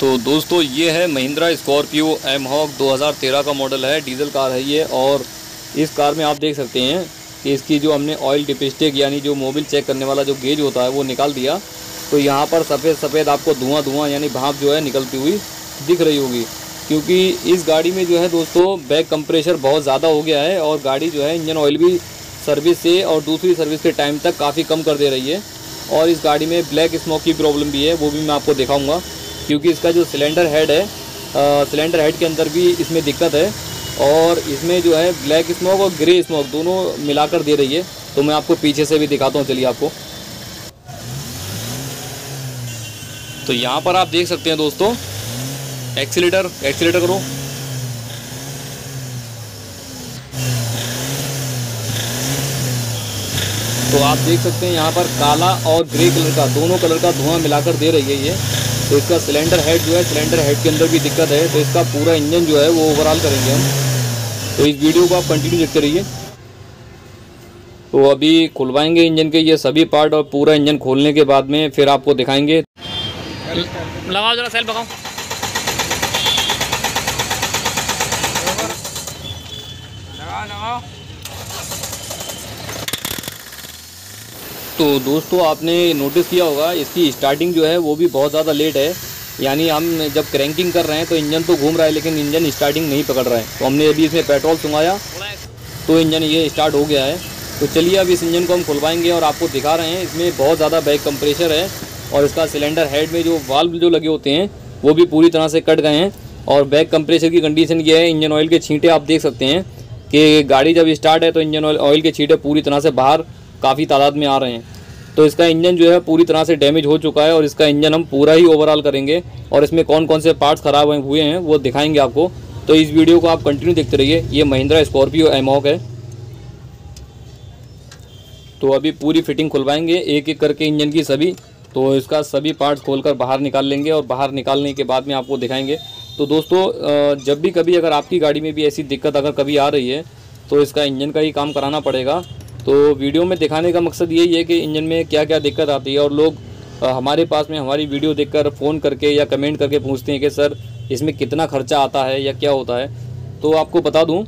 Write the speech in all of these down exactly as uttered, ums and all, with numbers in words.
तो दोस्तों ये है महिंद्रा स्कॉर्पियो एम हॉक दो हज़ार तेरह का मॉडल है, डीजल कार है ये। और इस कार में आप देख सकते हैं कि इसकी जो हमने ऑयल डिपस्टिक यानी जो मोबिल चेक करने वाला जो गेज होता है वो निकाल दिया, तो यहाँ पर सफ़ेद सफ़ेद आपको धुआं धुआं यानी भाप जो है निकलती हुई दिख रही होगी, क्योंकि इस गाड़ी में जो है दोस्तों बैक कंप्रेशर बहुत ज़्यादा हो गया है और गाड़ी जो है इंजन ऑयल भी सर्विस से और दूसरी सर्विस के टाइम तक काफ़ी कम कर दे रही है। और इस गाड़ी में ब्लैक स्मोक की प्रॉब्लम भी है, वो भी मैं आपको दिखाऊँगा, क्योंकि इसका जो सिलेंडर हेड है सिलेंडर हेड के अंदर भी इसमें दिक्कत है और इसमें जो है ब्लैक स्मोक और ग्रे स्मोक दोनों मिलाकर दे रही है। तो मैं आपको पीछे से भी दिखाता हूँ, चलिए आपको। तो यहाँ पर आप देख सकते हैं दोस्तों, एक्सीलेटर एक्सीलेटर करो, तो आप देख सकते हैं यहाँ पर काला और ग्रे कलर का दोनों कलर का धुआं मिलाकर दे रही है ये। तो इसका सिलेंडर हेड जो है सिलेंडर हेड के अंदर भी दिक्कत है, तो इसका पूरा इंजन जो है वो ओवरऑल करेंगे हम। तो इस वीडियो को आप कंटिन्यू देखते रहिए। तो अभी खुलवाएंगे इंजन के ये सभी पार्ट और पूरा इंजन खोलने के बाद में फिर आपको दिखाएंगे। लगाओ जरा सेल पकाओ। लगाओ लगाओ। तो दोस्तों आपने नोटिस किया होगा इसकी स्टार्टिंग जो है वो भी बहुत ज़्यादा लेट है, यानी हम जब क्रैंकिंग कर रहे हैं तो इंजन तो घूम रहा है लेकिन इंजन स्टार्टिंग नहीं पकड़ रहा है। तो हमने अभी इसमें पेट्रोल सुंगाया तो इंजन ये स्टार्ट हो गया है। तो चलिए अब इस इंजन को हम खुलवाएंगे और आपको दिखा रहे हैं। इसमें बहुत ज़्यादा बैक कंप्रेशर है और इसका सिलेंडर हेड में जो वाल्व जो लगे होते हैं वो भी पूरी तरह से कट गए हैं और बैक कंप्रेशर की कंडीशन ये है। इंजन ऑयल के छींटे आप देख सकते हैं कि गाड़ी जब स्टार्ट है तो इंजन ऑयल के छींटे पूरी तरह से बाहर काफ़ी तादाद में आ रहे हैं। तो इसका इंजन जो है पूरी तरह से डैमेज हो चुका है और इसका इंजन हम पूरा ही ओवरऑल करेंगे और इसमें कौन कौन से पार्ट्स ख़राब हुए हैं वो दिखाएंगे आपको। तो इस वीडियो को आप कंटिन्यू देखते रहिए। ये महिंद्रा स्कॉर्पियो एम हॉक है। तो अभी पूरी फिटिंग खुलवाएंगे एक एक करके इंजन की सभी, तो इसका सभी पार्ट्स खोलकर बाहर निकाल लेंगे और बाहर निकालने के बाद में आपको दिखाएंगे। तो दोस्तों जब भी कभी अगर आपकी गाड़ी में भी ऐसी दिक्कत अगर कभी आ रही है तो इसका इंजन का ही काम कराना पड़ेगा। तो वीडियो में दिखाने का मकसद यही है कि इंजन में क्या क्या दिक्कत आती है और लोग हमारे पास में हमारी वीडियो देखकर फ़ोन करके या कमेंट करके पूछते हैं कि सर इसमें कितना खर्चा आता है या क्या होता है। तो आपको बता दूँ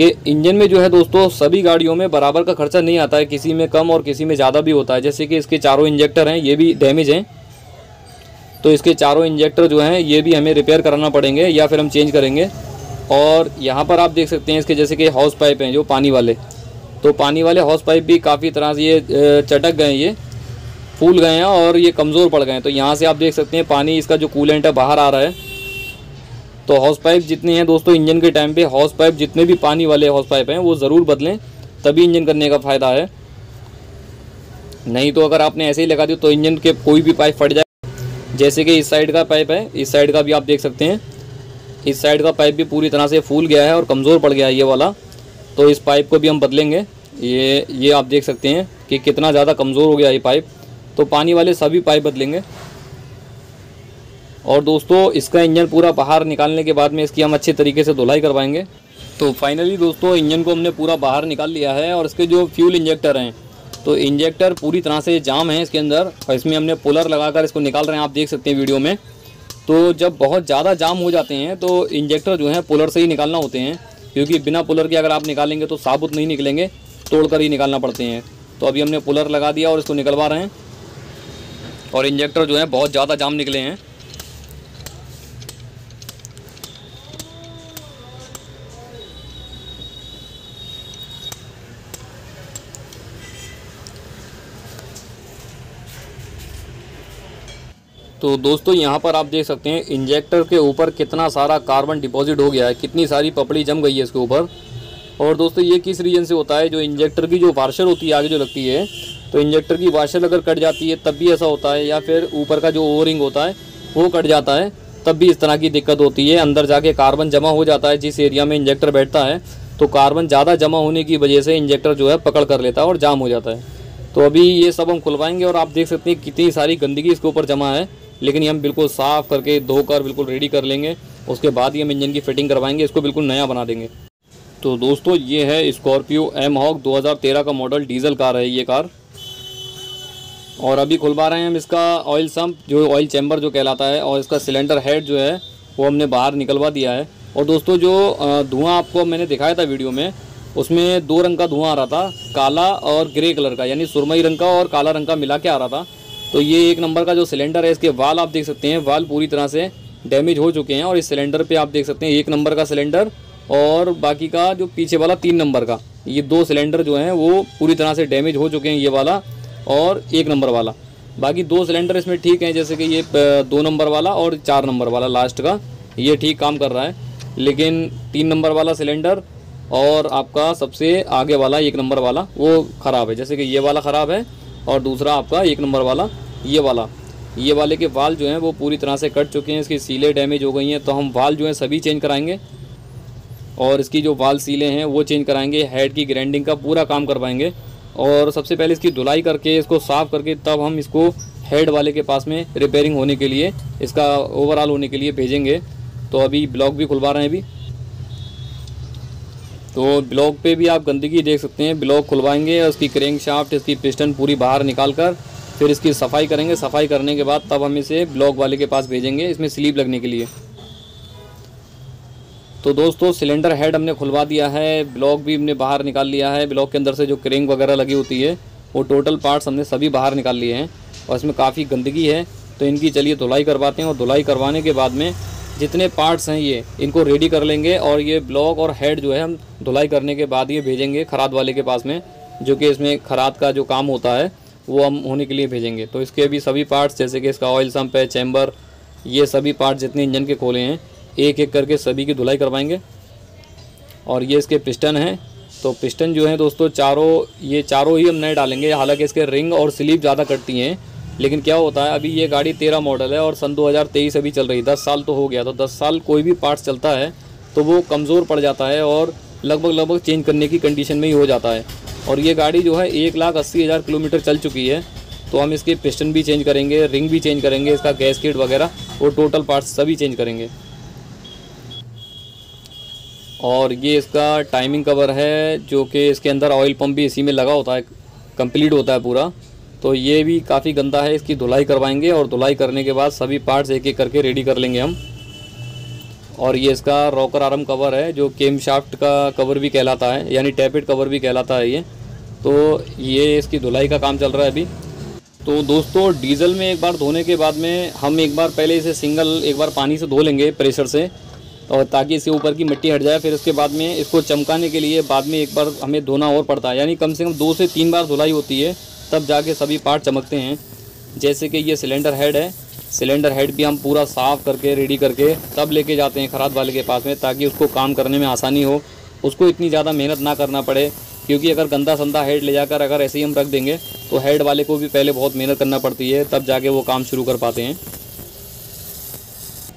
कि इंजन में जो है दोस्तों सभी गाड़ियों में बराबर का खर्चा नहीं आता है, किसी में कम और किसी में ज़्यादा भी होता है। जैसे कि इसके चारों इंजेक्टर हैं ये भी डैमेज हैं, तो इसके चारों इंजेक्टर जो हैं ये भी हमें रिपेयर कराना पड़ेंगे या फिर हम चेंज करेंगे। और यहाँ पर आप देख सकते हैं इसके जैसे कि हॉस पाइप हैं जो पानी वाले, तो पानी वाले हॉस पाइप भी काफ़ी तरह से ये चटक गए, ये फूल गए हैं और ये कमज़ोर पड़ गए हैं। तो यहाँ से आप देख सकते हैं पानी इसका जो कूलेंट है बाहर आ रहा है। तो हॉस पाइप जितने हैं दोस्तों इंजन के टाइम पे, हॉस पाइप जितने भी पानी वाले हॉस पाइप हैं वो ज़रूर बदलें, तभी इंजन करने का फ़ायदा है। नहीं तो अगर आपने ऐसे ही लगा दिया तो इंजन के कोई भी पाइप फट जाए। जैसे कि इस साइड का पाइप है, इस साइड का भी आप देख सकते हैं, इस साइड का पाइप भी पूरी तरह से फूल गया है और कमज़ोर पड़ गया है ये वाला। तो इस पाइप को भी हम बदलेंगे। ये ये आप देख सकते हैं कि कितना ज़्यादा कमज़ोर हो गया ये पाइप। तो पानी वाले सभी पाइप बदलेंगे। और दोस्तों इसका इंजन पूरा बाहर निकालने के बाद में इसकी हम अच्छे तरीके से धुलाई करवाएंगे। तो फाइनली दोस्तों इंजन को हमने पूरा बाहर निकाल लिया है और इसके जो फ्यूल इंजेक्टर हैं तो इंजेक्टर पूरी तरह से जाम है इसके अंदर और इसमें हमने पुलर लगाकर इसको निकाल रहे हैं, आप देख सकते हैं वीडियो में। तो जब बहुत ज़्यादा जाम हो जाते हैं तो इंजेक्टर जो है पुलर से ही निकालना होते हैं, क्योंकि बिना पुलर के अगर आप निकालेंगे तो साबुत नहीं निकलेंगे, तोड़कर ही निकालना पड़ते हैं। तो अभी हमने पुलर लगा दिया और इसको निकलवा रहे हैं और इंजेक्टर जो है बहुत ज़्यादा जाम निकले हैं। तो दोस्तों यहाँ पर आप देख सकते हैं इंजेक्टर के ऊपर कितना सारा कार्बन डिपॉजिट हो गया है, कितनी सारी पपड़ी जम गई है इसके ऊपर। और दोस्तों ये किस रीज़न से होता है, जो इंजेक्टर की जो वाशर होती है आगे जो लगती है, तो इंजेक्टर की वाशर अगर कट जाती है तब भी ऐसा होता है, या फिर ऊपर का जो ओवरिंग होता है वो कट जाता है तब भी इस तरह की दिक्कत होती है। अंदर जाके कार्बन जमा हो जाता है जिस एरिया में इंजेक्टर बैठता है, तो कार्बन ज़्यादा जमा होने की वजह से इंजेक्टर जो है पकड़ कर लेता है और जाम हो जाता है। तो अभी ये सब हम खुलवाएंगे और आप देख सकते हैं कितनी सारी गंदगी इसके ऊपर जमा है, लेकिन ये हम बिल्कुल साफ़ करके धोकर बिल्कुल रेडी कर लेंगे। उसके बाद ही हम इंजन की फिटिंग करवाएंगे, इसको बिल्कुल नया बना देंगे। तो दोस्तों ये है स्कॉर्पियो एम हॉक दो हज़ार तेरह का मॉडल, डीजल कार है ये कार। और अभी खुलवा रहे हैं हम इसका ऑयल सम्प, जो ऑयल चैम्बर जो कहलाता है, और इसका सिलेंडर हेड जो है वो हमने बाहर निकलवा दिया है। और दोस्तों जो धुआं आपको मैंने दिखाया था वीडियो में, उसमें दो रंग का धुआं आ रहा था, काला और ग्रे कलर का, यानी सुरमई रंग का और काला रंग का मिला के आ रहा था। तो ये एक नंबर का जो सिलेंडर है, इसके वाल आप देख सकते हैं, वाल पूरी तरह से डैमेज हो चुके हैं। और इस सिलेंडर पे आप देख सकते हैं एक नंबर का सिलेंडर और बाकी का जो पीछे वाला तीन नंबर का, ये दो सिलेंडर जो हैं वो पूरी तरह से डैमेज हो चुके हैं, ये वाला और एक नंबर वाला। बाकी दो सिलेंडर इसमें ठीक हैं, जैसे कि ये दो नंबर वाला और चार नंबर वाला लास्ट का, ये ठीक काम कर रहा है। लेकिन तीन नंबर वाला सिलेंडर और आपका सबसे आगे वाला एक नंबर वाला वो ख़राब है, जैसे कि ये वाला ख़राब है और दूसरा आपका एक नंबर वाला ये वाला, ये वाले के वाल जो हैं वो पूरी तरह से कट चुके हैं, इसकी सीलें डैमेज हो गई हैं। तो हम वाल जो हैं सभी चेंज कराएंगे और इसकी जो वाल सीलें हैं वो चेंज कराएंगे, हेड की ग्राइंडिंग का पूरा काम करवाएंगे। और सबसे पहले इसकी धुलाई करके, इसको साफ़ करके, तब हम इसको हेड वाले के पास में रिपेयरिंग होने के लिए, इसका ओवरऑल होने के लिए भेजेंगे। तो अभी ब्लॉक भी खुलवा रहे हैं अभी, तो ब्लॉक पे भी आप गंदगी देख सकते हैं, ब्लॉक खुलवाएंगे और इसकी क्रेंक शाफ्ट, इसकी पिस्टन पूरी बाहर निकाल कर फिर इसकी सफाई करेंगे। सफाई करने के बाद तब हम इसे ब्लॉक वाले के पास भेजेंगे इसमें स्लीव लगने के लिए। तो दोस्तों सिलेंडर हेड हमने खुलवा दिया है, ब्लॉक भी हमने बाहर निकाल लिया है, ब्लॉक के अंदर से जो क्रेंक वगैरह लगी होती है वो टोटल पार्ट्स हमने सभी बाहर निकाल लिए हैं और इसमें काफ़ी गंदगी है। तो इनकी चलिए धुलाई करवाते हैं और धुलाई करवाने के बाद में जितने पार्ट्स हैं ये इनको रेडी कर लेंगे और ये ब्लॉक और हेड जो है हम धुलाई करने के बाद ये भेजेंगे खराद वाले के पास में, जो कि इसमें खराद का जो काम होता है वो हम होने के लिए भेजेंगे। तो इसके अभी सभी पार्ट्स, जैसे कि इसका ऑयल सम्प है, चैम्बर, ये सभी पार्ट जितने इंजन के खोले हैं एक एक करके सभी की धुलाई करवाएंगे। और ये इसके पिस्टन हैं, तो पिस्टन जो है दोस्तों चारों, ये चारों ही हम नए डालेंगे। हालाँकि इसके रिंग और स्लीव ज़्यादा कटती हैं, लेकिन क्या होता है अभी ये गाड़ी तेरह मॉडल है और सन दो हज़ार तेईस अभी चल रही, दस साल तो हो गया। तो दस साल कोई भी पार्ट्स चलता है तो वो कमज़ोर पड़ जाता है और लगभग लगभग चेंज करने की कंडीशन में ही हो जाता है। और ये गाड़ी जो है एक लाख अस्सी हज़ार किलोमीटर चल चुकी है। तो हम इसके पिस्टन भी चेंज करेंगे, रिंग भी चेंज करेंगे, इसका गैस्केट वगैरह और टोटल पार्ट्स सभी चेंज करेंगे। और ये इसका टाइमिंग कवर है, जो कि इसके अंदर ऑयल पम्प भी इसी में लगा होता है, कम्प्लीट होता है पूरा। तो ये भी काफ़ी गंदा है, इसकी धुलाई करवाएंगे और धुलाई करने के बाद सभी पार्ट्स एक एक करके रेडी कर लेंगे हम। और ये इसका रॉकर आर्म कवर है, जो कैमशाफ्ट का कवर भी कहलाता है, यानी टैपेट कवर भी कहलाता है ये। तो ये इसकी धुलाई का काम चल रहा है अभी। तो दोस्तों डीजल में एक बार धोने के बाद में हम एक बार पहले इसे सिंगल एक बार पानी से धो लेंगे प्रेशर से, और ताकि इसके ऊपर की मिट्टी हट जाए। फिर उसके बाद में इसको चमकाने के लिए बाद में एक बार हमें धोना और पड़ता है, यानी कम से कम दो से तीन बार धुलाई होती है तब जाके सभी पार्ट चमकते हैं। जैसे कि ये सिलेंडर हेड है, सिलेंडर हेड भी हम पूरा साफ़ करके रेडी करके तब लेके जाते हैं खराद वाले के पास में, ताकि उसको काम करने में आसानी हो, उसको इतनी ज़्यादा मेहनत ना करना पड़े। क्योंकि अगर गंदा संदा हेड ले जाकर अगर ऐसे ही हम रख देंगे तो हेड वाले को भी पहले बहुत मेहनत करना पड़ती है, तब जाके वो काम शुरू कर पाते हैं।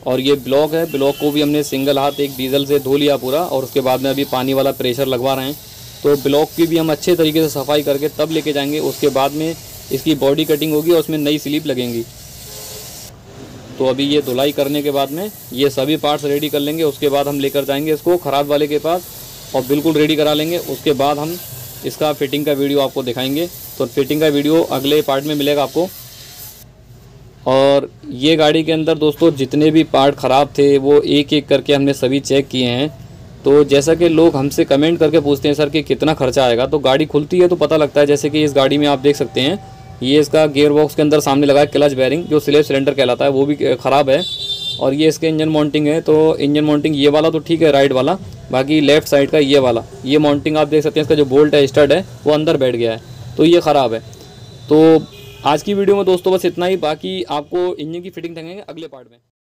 और ये ब्लॉक है, ब्लॉक को भी हमने सिंगल हाथ एक डीजल से धो लिया पूरा, और उसके बाद में अभी पानी वाला प्रेशर लगवा रहे हैं। तो ब्लॉक की भी हम अच्छे तरीके से सफाई करके तब लेके जाएंगे, उसके बाद में इसकी बॉडी कटिंग होगी और उसमें नई स्लीप लगेंगी। तो अभी ये धुलाई करने के बाद में ये सभी पार्ट्स रेडी कर लेंगे, उसके बाद हम लेकर जाएंगे इसको खराद वाले के पास और बिल्कुल रेडी करा लेंगे। उसके बाद हम इसका फिटिंग का वीडियो आपको दिखाएंगे, तो फिटिंग का वीडियो अगले पार्ट में मिलेगा आपको। और ये गाड़ी के अंदर दोस्तों जितने भी पार्ट ख़राब थे वो एक एक करके हमने सभी चेक किए हैं। तो जैसा कि लोग हमसे कमेंट करके पूछते हैं सर कि कितना खर्चा आएगा, तो गाड़ी खुलती है तो पता लगता है। जैसे कि इस गाड़ी में आप देख सकते हैं, ये इसका गियर बॉक्स के अंदर सामने लगा है क्लच बेयरिंग, जो स्लेव सिलेंडर कहलाता है, वो भी ख़राब है। और ये इसके इंजन माउंटिंग है, तो इंजन माउंटिंग ये वाला तो ठीक है, राइट वाला, बाकी लेफ़्ट साइड का ये वाला, ये माउंटिंग आप देख सकते हैं, इसका जो बोल्ट है, स्टड है, वो अंदर बैठ गया है, तो ये ख़राब है। तो आज की वीडियो में दोस्तों बस इतना ही, बाकी आपको इंजन की फिटिंग देखेंगे अगले पार्ट में।